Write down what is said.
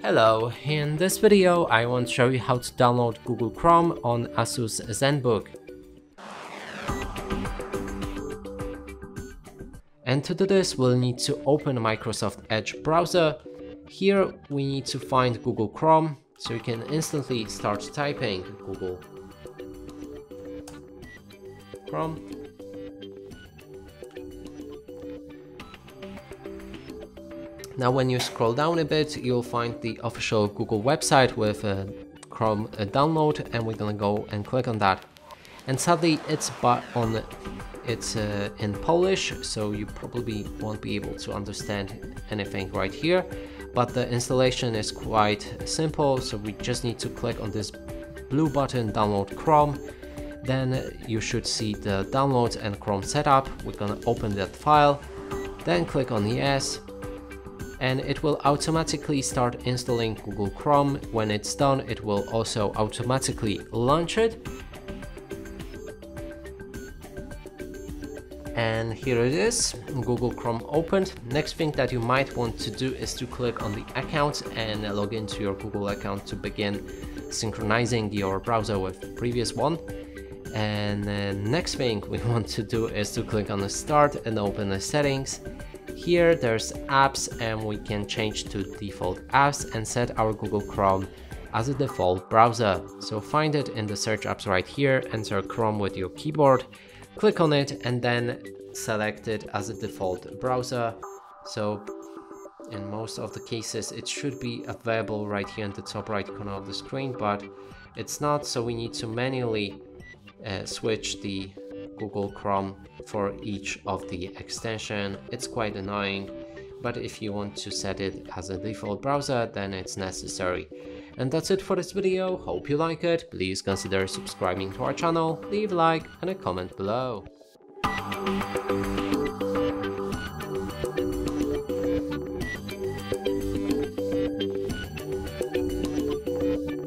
Hello, in this video I want to show you how to download Google Chrome on Asus Zenbook. And to do this we'll need to open Microsoft Edge browser. Here we need to find Google Chrome, so you can instantly start typing Google Chrome. Now when you scroll down a bit, you'll find the official Google website with Chrome download, and we're gonna go and click on that. And sadly it's in Polish, so you probably won't be able to understand anything right here, but the installation is quite simple, so we just need to click on this blue button, download Chrome. Then you should see the downloads and Chrome setup. We're gonna open that file, then click on yes. And it will automatically start installing Google Chrome. When it's done, it will also automatically launch it. And here it is, Google Chrome opened. Next thing that you might want to do is to click on the account and log into your Google account to begin synchronizing your browser with the previous one. And the next thing we want to do is to click on the start and open the settings. Here there's apps, and we can change to default apps and set our Google Chrome as a default browser. So find it in the search apps right here, enter Chrome with your keyboard, click on it, and then select it as a default browser. So in most of the cases it should be available right here in the top right corner of the screen, but it's not, so we need to manually switch the Google Chrome for each of the extension. It's quite annoying, but if you want to set it as a default browser, then it's necessary. And that's it for this video. Hope you like it. Please consider subscribing to our channel, leave a like and a comment below.